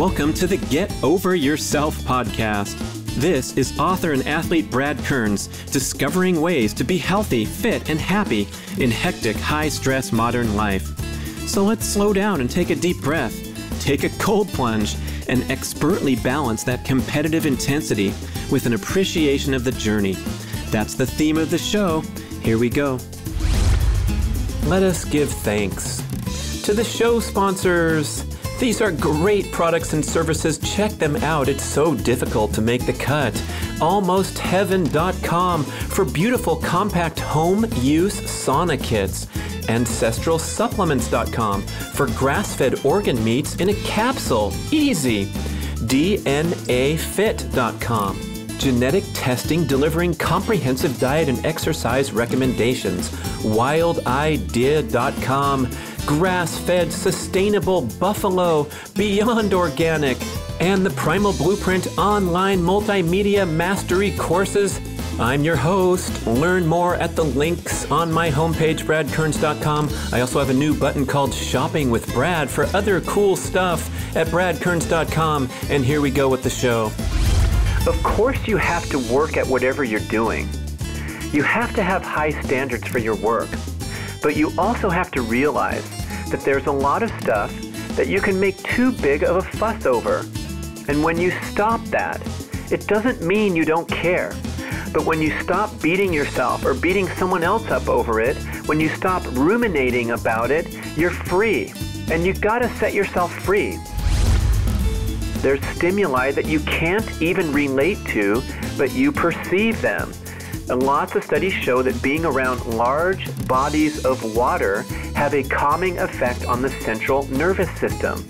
Welcome to the Get Over Yourself podcast. This is author and athlete Brad Kearns, discovering ways to be healthy, fit, and happy in hectic, high-stress modern life. So let's slow down and take a deep breath, take a cold plunge, and expertly balance that competitive intensity with an appreciation of the journey. That's the theme of the show. Here we go. Let us give thanks to the show sponsors. These are great products and services. Check them out. It's so difficult to make the cut. AlmostHeaven.com for beautiful compact home use sauna kits. AncestralSupplements.com for grass-fed organ meats in a capsule. Easy. DNAfit.com. Genetic testing, delivering comprehensive diet and exercise recommendations. WildIdea.com. Grass-fed, sustainable buffalo, beyond organic, and the Primal Blueprint online multimedia mastery courses. I'm your host. Learn more at the links on my homepage, bradkearns.com. I also have a new button called Shopping with Brad for other cool stuff at bradkearns.com. And here we go with the show. Of course you have to work at whatever you're doing. You have to have high standards for your work. But you also have to realize that there's a lot of stuff that you can make too big of a fuss over. And when you stop that, it doesn't mean you don't care. But when you stop beating yourself or beating someone else up over it, when you stop ruminating about it, you're free. And you gotta set yourself free. There's stimuli that you can't even relate to, but you perceive them. And lots of studies show that being around large bodies of water have a calming effect on the central nervous system.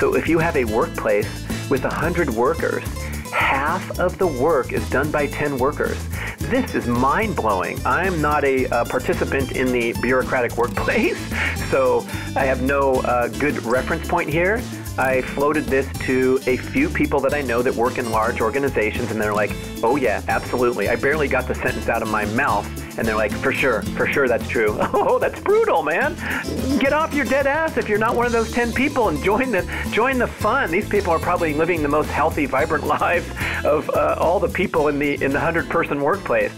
So if you have a workplace with 100 workers, half of the work is done by 10 workers. This is mind-blowing. I'm not a participant in the bureaucratic workplace, so I have no good reference point here. I floated this to a few people that I know that work in large organizations, and they're like, oh yeah, absolutely. I barely got the sentence out of my mouth, and they're like, for sure, that's true. Oh, that's brutal, man. Get off your dead ass if you're not one of those 10 people and join the fun. These people are probably living the most healthy, vibrant lives of all the people in the 100-person workplace.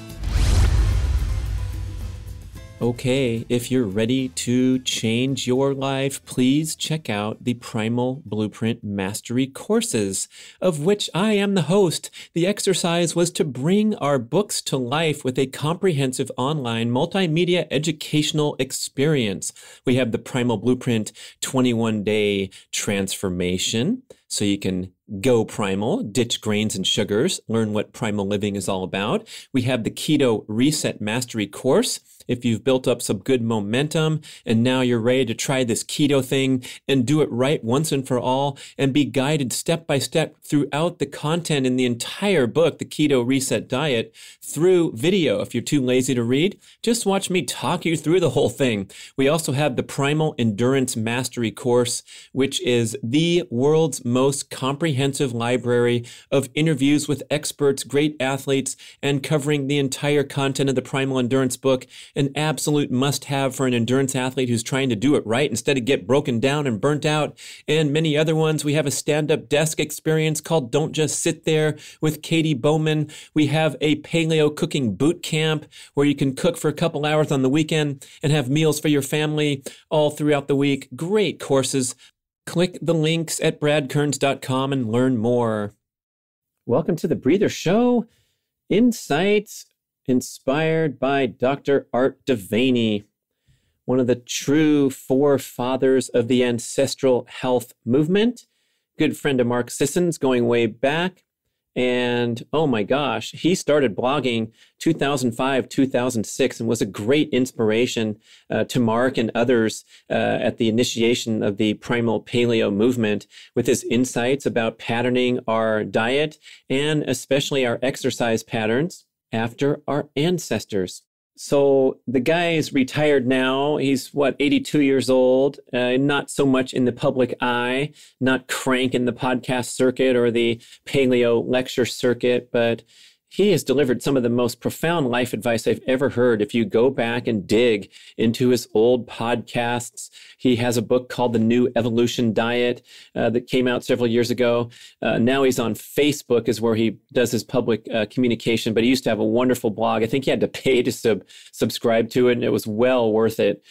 Okay, if you're ready to change your life, please check out the Primal Blueprint Mastery courses, of which I am the host. The exercise was to bring our books to life with a comprehensive online multimedia educational experience. We have the Primal Blueprint 21-day transformation, so you can go primal, ditch grains and sugars, learn what primal living is all about. We have the Keto Reset Mastery course. If you've built up some good momentum and now you're ready to try this keto thing and do it right once and for all and be guided step by step throughout the content in the entire book, The Keto Reset Diet, through video. If you're too lazy to read, just watch me talk you through the whole thing. We also have the Primal Endurance Mastery course, which is the world's most comprehensive library of interviews with experts, great athletes, and covering the entire content of the Primal Endurance book. An absolute must-have for an endurance athlete who's trying to do it right instead of get broken down and burnt out, and many other ones. We have a stand-up desk experience called Don't Just Sit There with Katie Bowman. We have a paleo cooking boot camp where you can cook for a couple hours on the weekend and have meals for your family all throughout the week. Great courses. Click the links at bradkearns.com and learn more. Welcome to the Breather Show. Insights inspired by Dr. Art DeVany, one of the true forefathers of the ancestral health movement. Good friend of Mark Sisson's, going way back. And oh my gosh, he started blogging 2005, 2006, and was a great inspiration to Mark and others at the initiation of the primal paleo movement with his insights about patterning our diet and especially our exercise patterns after our ancestors. So the guy is retired now. He's, 82 years old, not so much in the public eye, not crank in the podcast circuit or the paleo lecture circuit, but he has delivered some of the most profound life advice I've ever heard. If you go back and dig into his old podcasts, he has a book called The New Evolution Diet that came out several years ago. Now he's on Facebook is where he does his public communication, but he used to have a wonderful blog. I think he had to pay to subscribe to it, and it was well worth it,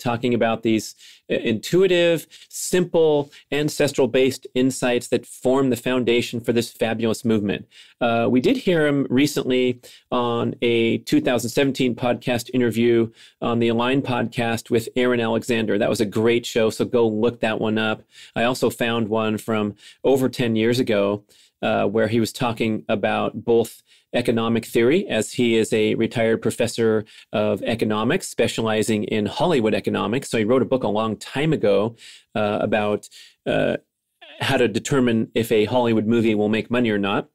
talking about these intuitive, simple, ancestral-based insights that form the foundation for this fabulous movement. We did hear him recently on a 2017 podcast interview on the Align podcast with Aaron Alexander. That was a great show, so go look that one up. I also found one from over 10 years ago where he was talking about both economic theory, as he is a retired professor of economics specializing in Hollywood economics. So he wrote a book a long time ago about how to determine if a Hollywood movie will make money or not.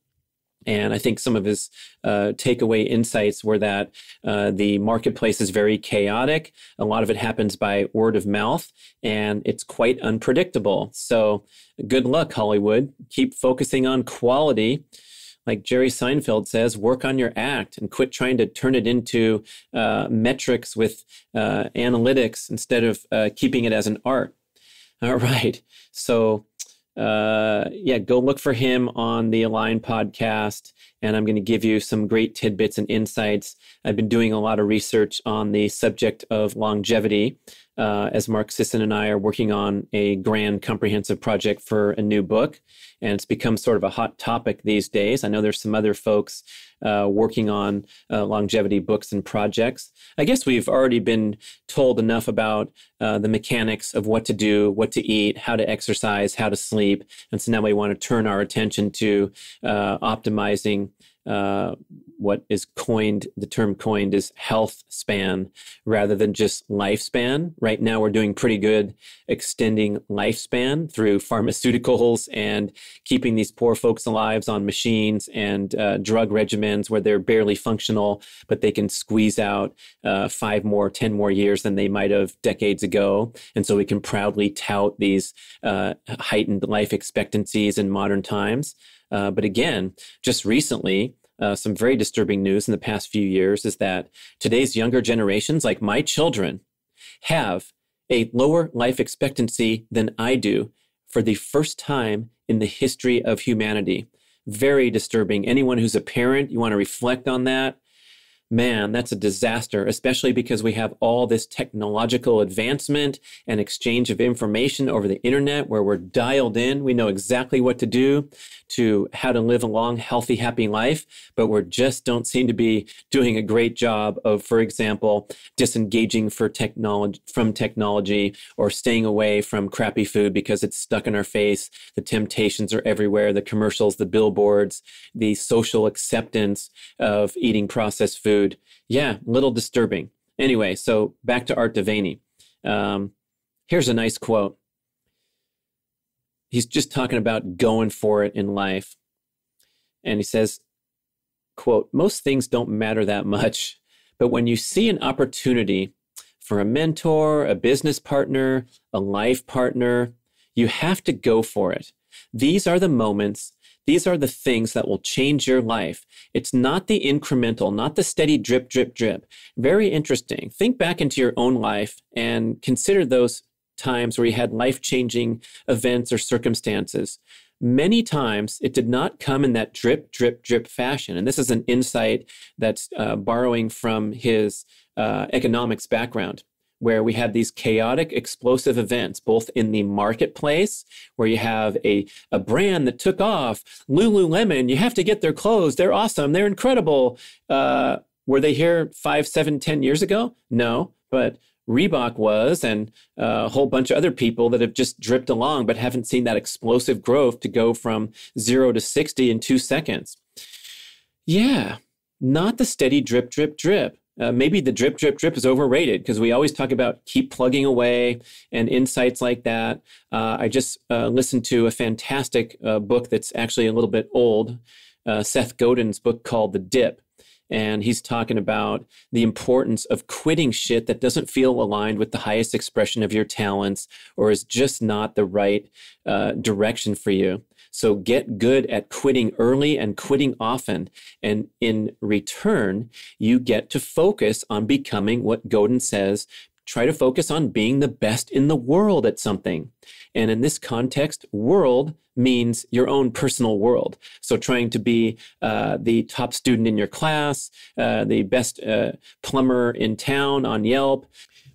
And I think some of his takeaway insights were that the marketplace is very chaotic. A lot of it happens by word of mouth, and it's quite unpredictable. So good luck, Hollywood. Keep focusing on quality. Like Jerry Seinfeld says, work on your act and quit trying to turn it into metrics with analytics instead of keeping it as an art. All right. So yeah, go look for him on the Align podcast, and I'm going to give you some great tidbits and insights. I've been doing a lot of research on the subject of longevity, as Mark Sisson and I are working on a grand comprehensive project for a new book, and it's become sort of a hot topic these days. I know there's some other folks working on longevity books and projects. I guess we've already been told enough about the mechanics of what to do, what to eat, how to exercise, how to sleep, and so now we want to turn our attention to optimizing what is coined, the term coined is health span rather than just lifespan. Right now, we're doing pretty good extending lifespan through pharmaceuticals and keeping these poor folks alive on machines and drug regimens where they're barely functional, but they can squeeze out 5 more, 10 more years than they might have decades ago. And so we can proudly tout these heightened life expectancies in modern times. But again, just recently, some very disturbing news in the past few years is that today's younger generations, like my children, have a lower life expectancy than I do for the first time in the history of humanity. Very disturbing. Anyone who's a parent, you want to reflect on that. Man, that's a disaster, especially because we have all this technological advancement and exchange of information over the internet where we're dialed in. We know exactly what to do to how to live a long, healthy, happy life, but we just don't seem to be doing a great job of, for example, disengaging from technology or staying away from crappy food because it's stuck in our face. The temptations are everywhere, the commercials, the billboards, the social acceptance of eating processed food. Yeah, little disturbing. Anyway, so back to Art DeVany. Here's a nice quote. He's just talking about going for it in life. And he says, quote, "Most things don't matter that much, but when you see an opportunity for a mentor, a business partner, a life partner, you have to go for it. These are the moments. These are the things that will change your life. It's not the incremental, not the steady drip, drip, drip." Very interesting. Think back into your own life and consider those times where you had life-changing events or circumstances. Many times, it did not come in that drip, drip, drip fashion. And this is an insight that's borrowing from his economics background, where we have these chaotic, explosive events, both in the marketplace, where you have a brand that took off, Lululemon, you have to get their clothes, they're awesome, they're incredible. Were they here 5, 7, 10 years ago? No, but Reebok was, and a whole bunch of other people that have just dripped along but haven't seen that explosive growth to go from 0 to 60 in 2 seconds. Yeah, not the steady drip, drip, drip. Maybe the drip, drip, drip is overrated because we always talk about keep plugging away and insights like that. I just listened to a fantastic book that's actually a little bit old, Seth Godin's book called The Dip. And he's talking about the importance of quitting shit that doesn't feel aligned with the highest expression of your talents or is just not the right direction for you. So get good at quitting early and quitting often. And in return, you get to focus on becoming what Godin says, try to focus on being the best in the world at something. And in this context, world means your own personal world. So trying to be the top student in your class, the best plumber in town on Yelp,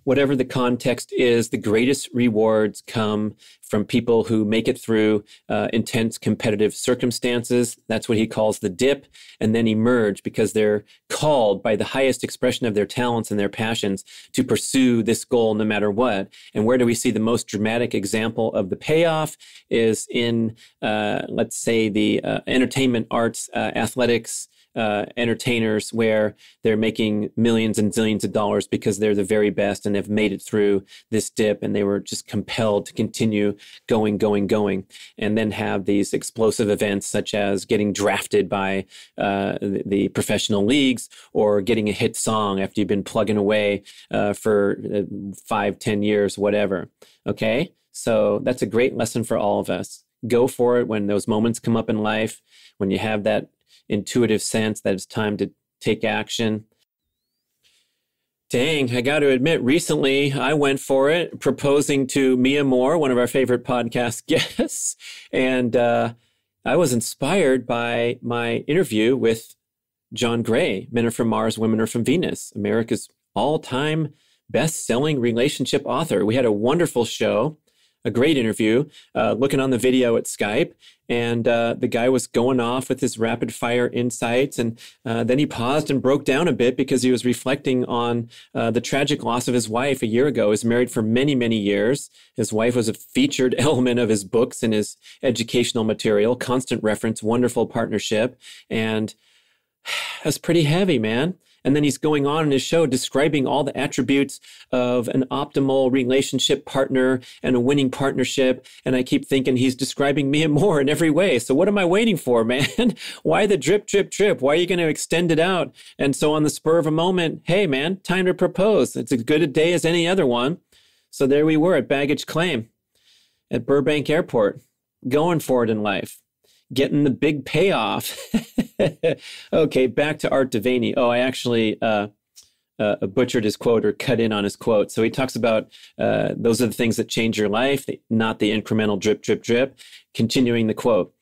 whatever the context is, the greatest rewards come from people who make it through intense competitive circumstances. That's what he calls the dip, and then emerge because they're called by the highest expression of their talents and their passions to pursue this goal no matter what. And where do we see the most dramatic example of the payoff is in, let's say, the entertainment, arts, athletics, entertainers, where they're making millions and zillions of dollars because they're the very best and have made it through this dip, and they were just compelled to continue going, and then have these explosive events such as getting drafted by the professional leagues, or getting a hit song after you've been plugging away for 5, 10 years, whatever. Okay, so that's a great lesson for all of us. Go for it when those moments come up in life, when you have that intuitive sense that it's time to take action. Dang, I got to admit, recently I went for it, proposing to Mia Moore, one of our favorite podcast guests. And I was inspired by my interview with John Gray, Men Are From Mars, Women Are From Venus, America's all-time best-selling relationship author. We had a wonderful show, a great interview, looking on the video at Skype. And the guy was going off with his rapid fire insights. And then he paused and broke down a bit because he was reflecting on the tragic loss of his wife a year ago. He was married for many, many years. His wife was a featured element of his books and his educational material, constant reference, wonderful partnership. And that's pretty heavy, man. And then he's going on in his show describing all the attributes of an optimal relationship partner and a winning partnership. And I keep thinking he's describing Mia Moore in every way. So what am I waiting for, man? Why the drip? Why are you going to extend it out? And so on the spur of a moment, hey, man, time to propose. It's as good a day as any other one. So there we were at baggage claim at Burbank Airport, going for it in life, getting the big payoff. Okay, back to Art DeVany. Oh, I actually butchered his quote or cut in on his quote. So he talks about those are the things that change your life, not the incremental drip. Continuing the quote.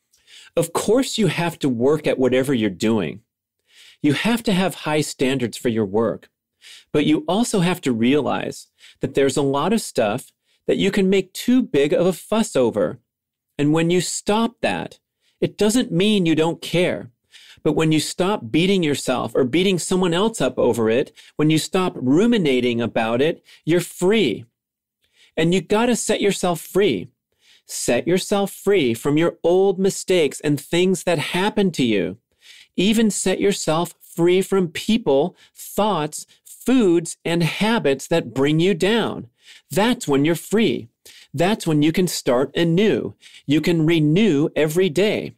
Of course, you have to work at whatever you're doing. You have to have high standards for your work. But you also have to realize that there's a lot of stuff that you can make too big of a fuss over. And when you stop that, it doesn't mean you don't care. But when you stop beating yourself or beating someone else up over it, when you stop ruminating about it, you're free. And you got to set yourself free. Set yourself free from your old mistakes and things that happened to you. Even set yourself free from people, thoughts, foods, and habits that bring you down. That's when you're free. That's when you can start anew. You can renew every day.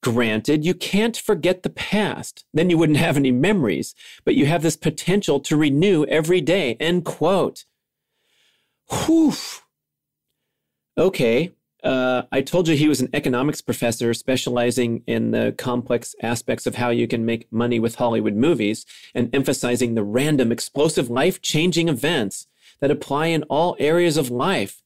Granted, you can't forget the past. Then you wouldn't have any memories, but you have this potential to renew every day. End quote. Whew. Okay. I told you he was an economics professor specializing in the complex aspects of how you can make money with Hollywood movies and emphasizing the random, explosive, life-changing events that apply in all areas of life.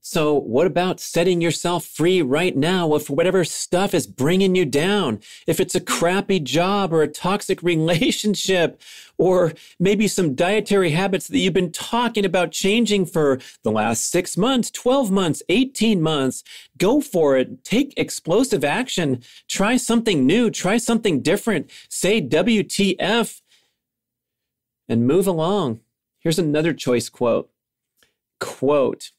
So what about setting yourself free right now of whatever stuff is bringing you down? If it's a crappy job or a toxic relationship, or maybe some dietary habits that you've been talking about changing for the last 6 months, 12 months, 18 months, go for it. Take explosive action. Try something new. Try something different. Say WTF and move along. Here's another choice quote. Quote.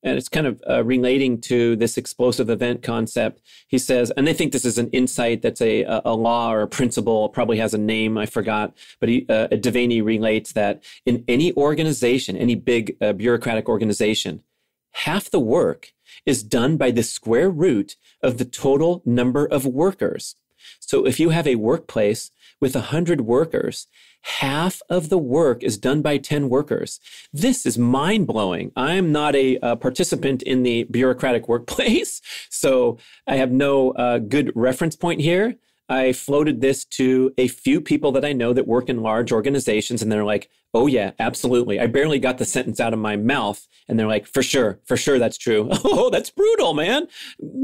And it's kind of relating to this explosive event concept. He says, and I think this is an insight that's a law or a principle, probably has a name, I forgot. But he, DeVany relates that in any organization, any big bureaucratic organization, half the work is done by the square root of the total number of workers. So if you have a workplace with 100 workers, half of the work is done by 10 workers. This is mind-blowing. I'm not a participant in the bureaucratic workplace, so I have no good reference point here. I floated this to a few people that I know that work in large organizations, and they're like, oh yeah, absolutely. I barely got the sentence out of my mouth. And they're like, for sure, that's true. Oh, that's brutal, man.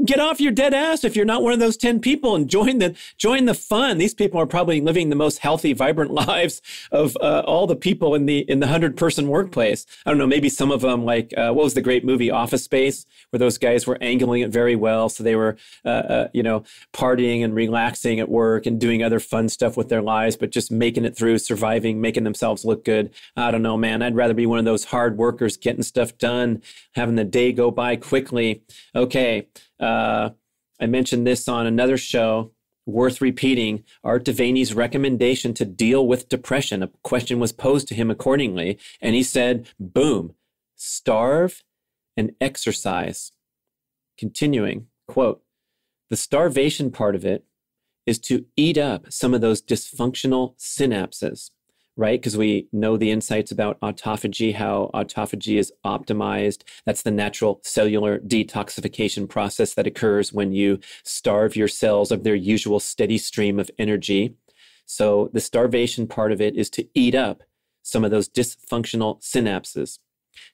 Get off your dead ass if you're not one of those 10 people and join the fun. These people are probably living the most healthy, vibrant lives of all the people in the 100-person workplace. I don't know, maybe some of them like, what was the great movie Office Space, where those guys were angling it very well. So they were, partying and relaxing at work and doing other fun stuff with their lives, but just making it through, surviving, making themselves look good. I don't know, man. I'd rather be one of those hard workers getting stuff done, having the day go by quickly. Okay. I mentioned this on another show, worth repeating. Art DeVany's recommendation to deal with depression. A question was posed to him accordingly. And he said, boom, starve and exercise. Continuing, quote, the starvation part of it is to eat up some of those dysfunctional synapses. Right? Because we know the insights about autophagy, how autophagy is optimized. That's the natural cellular detoxification process that occurs when you starve your cells of their usual steady stream of energy. So the starvation part of it is to eat up some of those dysfunctional synapses,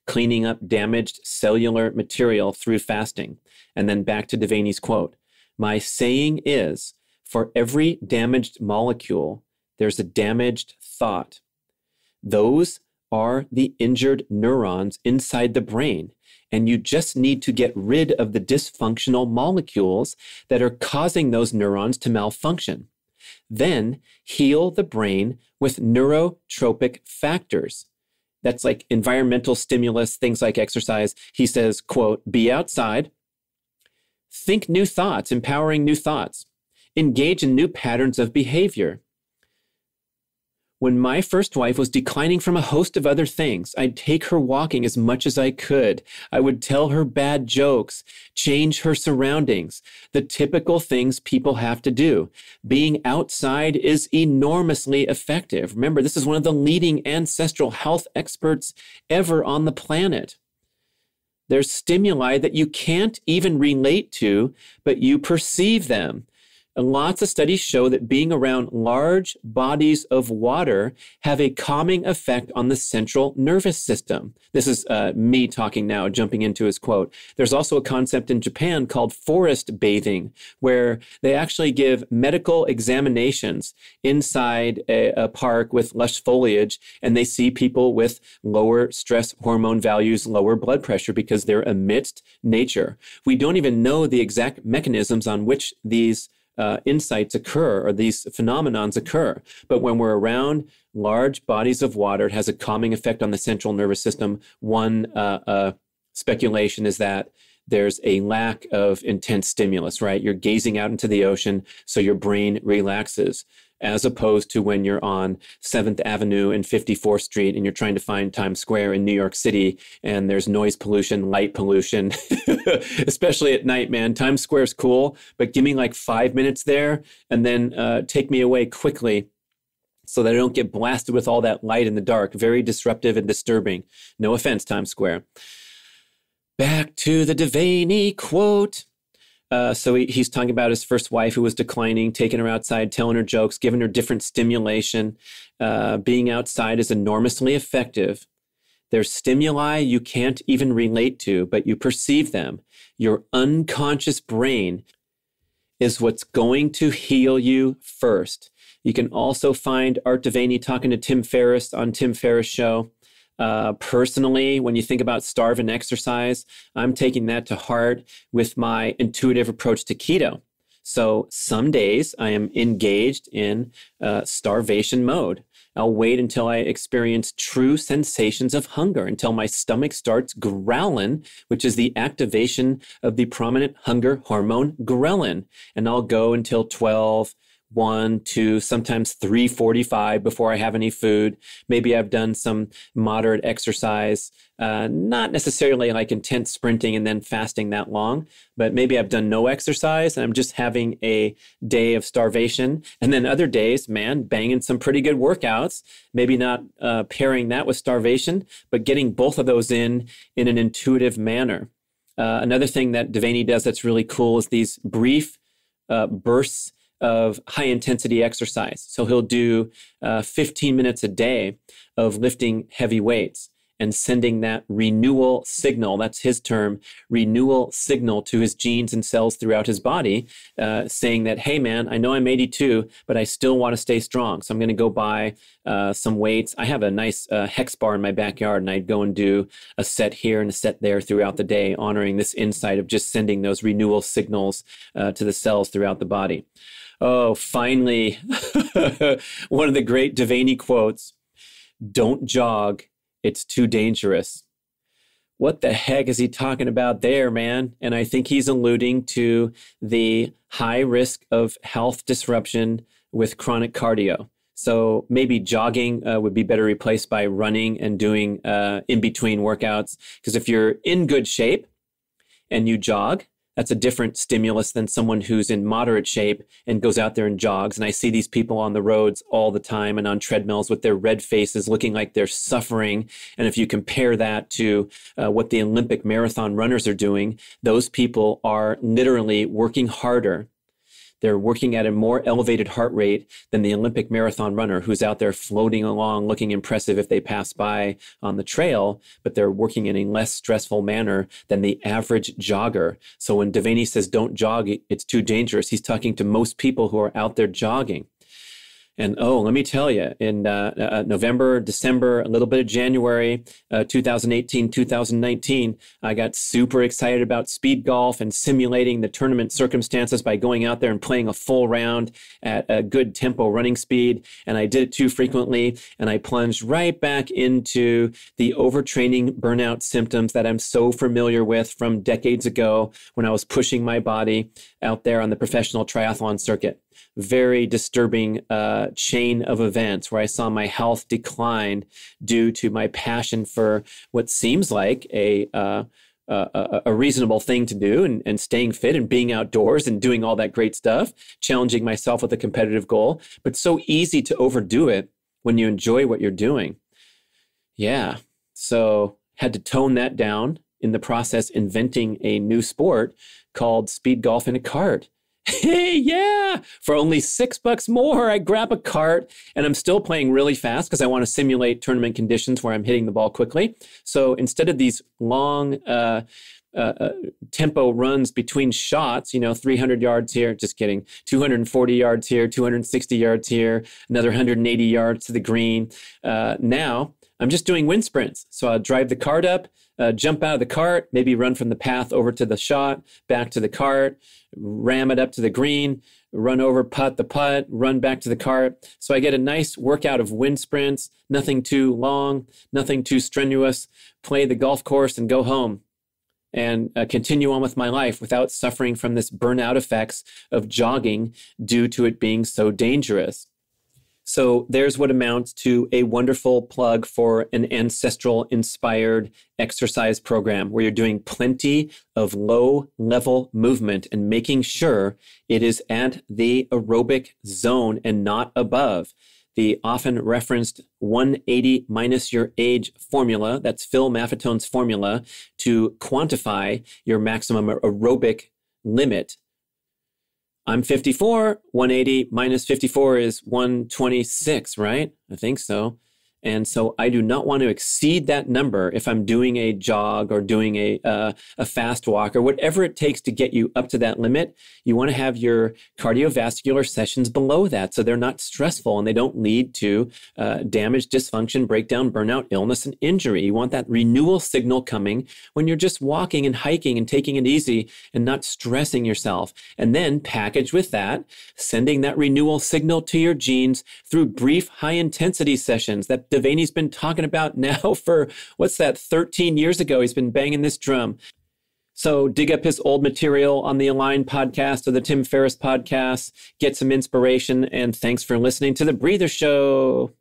cleaning up damaged cellular material through fasting. And then back to DeVany's quote, my saying is, for every damaged molecule, there's a damaged thought. Those are the injured neurons inside the brain, and you just need to get rid of the dysfunctional molecules that are causing those neurons to malfunction. Then heal the brain with neurotrophic factors. That's like environmental stimulus, things like exercise. He says, quote, be outside, think new thoughts, empowering new thoughts, engage in new patterns of behavior. When my first wife was declining from a host of other things, I'd take her walking as much as I could. I would tell her bad jokes, change her surroundings, the typical things people have to do. Being outside is enormously effective. Remember, this is one of the leading ancestral health experts ever on the planet. There's stimuli that you can't even relate to, but you perceive them. And lots of studies show that being around large bodies of water have a calming effect on the central nervous system. This is me talking now, jumping into his quote. There's also a concept in Japan called forest bathing, where they actually give medical examinations inside a park with lush foliage, and they see people with lower stress hormone values, lower blood pressure, because they're amidst nature. We don't even know the exact mechanisms on which these insights occur or these phenomenons occur. But when we're around large bodies of water, it has a calming effect on the central nervous system. One speculation is that there's a lack of intense stimulus, right? You're gazing out into the ocean, so your brain relaxes, as opposed to when you're on 7th Avenue and 54th Street and you're trying to find Times Square in New York City, and there's noise pollution, light pollution, especially at night, man. Times Square's cool, but give me like 5 minutes there and then take me away quickly so that I don't get blasted with all that light in the dark. Very disruptive and disturbing. No offense, Times Square. Back to the DeVany quote. So he's talking about his first wife who was declining, taking her outside, telling her jokes, giving her different stimulation. Being outside is enormously effective. There's stimuli you can't even relate to, but you perceive them. Your unconscious brain is what's going to heal you first. You can also find Art DeVany talking to Tim Ferriss on Tim Ferriss Show. Personally, when you think about starve and exercise, I'm taking that to heart with my intuitive approach to keto. So some days I am engaged in starvation mode. I'll wait until I experience true sensations of hunger, until my stomach starts growling, which is the activation of the prominent hunger hormone ghrelin. And I'll go until 12, 1 to sometimes 3:45 before I have any food. Maybe I've done some moderate exercise, not necessarily like intense sprinting and then fasting that long, but maybe I've done no exercise and I'm just having a day of starvation. And then other days, man, banging some pretty good workouts, maybe not pairing that with starvation, but getting both of those in an intuitive manner. Another thing that DeVany does that's really cool is these brief bursts of high-intensity exercise. So he'll do 15 minutes a day of lifting heavy weights and sending that renewal signal, that's his term, renewal signal to his genes and cells throughout his body, saying that, hey, man, I know I'm 82, but I still want to stay strong. So I'm going to go buy some weights. I have a nice hex bar in my backyard, and I'd go and do a set here and a set there throughout the day, honoring this insight of just sending those renewal signals to the cells throughout the body. Oh, finally, one of the great DeVany quotes, "Don't jog. It's too dangerous." What the heck is he talking about there, man? And I think he's alluding to the high risk of health disruption with chronic cardio. So maybe jogging would be better replaced by running and doing in-between workouts. Because if you're in good shape and you jog, that's a different stimulus than someone who's in moderate shape and goes out there and jogs. And I see these people on the roads all the time and on treadmills with their red faces looking like they're suffering. And if you compare that to what the Olympic marathon runners are doing, those people are literally working harder. They're working at a more elevated heart rate than the Olympic marathon runner who's out there floating along, looking impressive if they pass by on the trail, but they're working in a less stressful manner than the average jogger. So when DeVany says, "Don't jog, it's too dangerous," he's talking to most people who are out there jogging. And oh, let me tell you, in November, December, a little bit of January, 2018, 2019, I got super excited about speed golf and simulating the tournament circumstances by going out there and playing a full round at a good tempo running speed. And I did it too frequently. And I plunged right back into the overtraining burnout symptoms that I'm so familiar with from decades ago when I was pushing my body out there on the professional triathlon circuit. Very disturbing chain of events where I saw my health decline due to my passion for what seems like a reasonable thing to do and staying fit and being outdoors and doing all that great stuff, challenging myself with a competitive goal, but so easy to overdo it when you enjoy what you're doing. Yeah, so had to tone that down, in the process inventing a new sport called speed golf in a cart. Hey, yeah, for only $6 more, I grab a cart and I'm still playing really fast because I want to simulate tournament conditions where I'm hitting the ball quickly. So instead of these long tempo runs between shots, you know, 300 yards here, just kidding, 240 yards here, 260 yards here, another 180 yards to the green. Now I'm just doing wind sprints. So I'll drive the cart up, jump out of the cart, maybe run from the path over to the shot, back to the cart, ram it up to the green, run over, putt the putt, run back to the cart. So I get a nice workout of wind sprints, nothing too long, nothing too strenuous, play the golf course and go home and continue on with my life without suffering from this burnout effects of jogging due to it being so dangerous. So there's what amounts to a wonderful plug for an ancestral-inspired exercise program where you're doing plenty of low-level movement and making sure it is at the aerobic zone and not above. The often referenced 180 minus your age formula, that's Phil Maffetone's formula, to quantify your maximum aerobic limit. I'm 54, 180 minus 54 is 126, right? I think so. And so I do not want to exceed that number if I'm doing a jog or doing a fast walk or whatever it takes to get you up to that limit. You want to have your cardiovascular sessions below that so they're not stressful and they don't lead to damage, dysfunction, breakdown, burnout, illness, and injury. You want that renewal signal coming when you're just walking and hiking and taking it easy and not stressing yourself. And then package with that, sending that renewal signal to your genes through brief high-intensity sessions that DeVany's been talking about now for, 13 years ago. He's been banging this drum. So dig up his old material on the Align podcast or the Tim Ferriss podcast, get some inspiration, and thanks for listening to The Breather Show.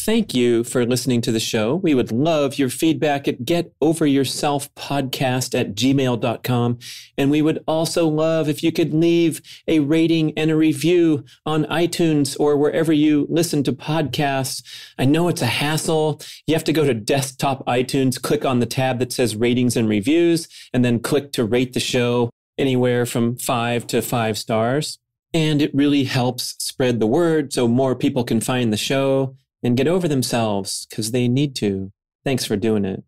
Thank you for listening to the show. We would love your feedback at getoveryourselfpodcast@gmail.com. And we would also love if you could leave a rating and a review on iTunes or wherever you listen to podcasts. I know it's a hassle. You have to go to desktop iTunes, click on the tab that says ratings and reviews, and then click to rate the show anywhere from 5 to 5 stars. And it really helps spread the word so more people can find the show and get over themselves because they need to. Thanks for doing it.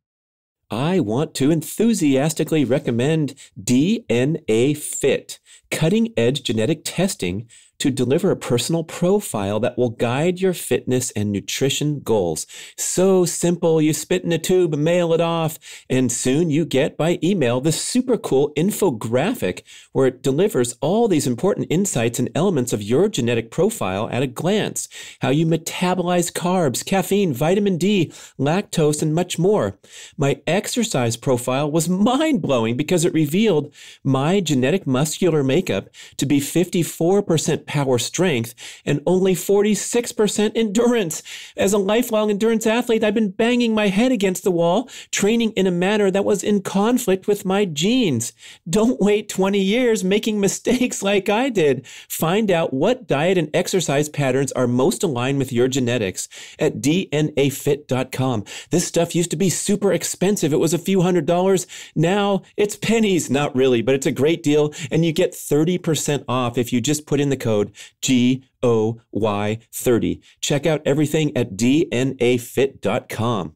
I want to enthusiastically recommend DNAfit, cutting-edge genetic testing to deliver a personal profile that will guide your fitness and nutrition goals. So simple, you spit in a tube, mail it off, and soon you get by email this super cool infographic where it delivers all these important insights and elements of your genetic profile at a glance. How you metabolize carbs, caffeine, vitamin D, lactose, and much more. My exercise profile was mind-blowing because it revealed my genetic muscular makeup to be 54% power strength and only 46% endurance. As a lifelong endurance athlete, I've been banging my head against the wall, training in a manner that was in conflict with my genes. Don't wait 20 years making mistakes like I did. Find out what diet and exercise patterns are most aligned with your genetics at DNAfit.com. This stuff used to be super expensive. It was a few $100s. Now it's pennies. Not really, but it's a great deal. And you get 30% off if you just put in the code GOY30. Check out everything at DNAfit.com.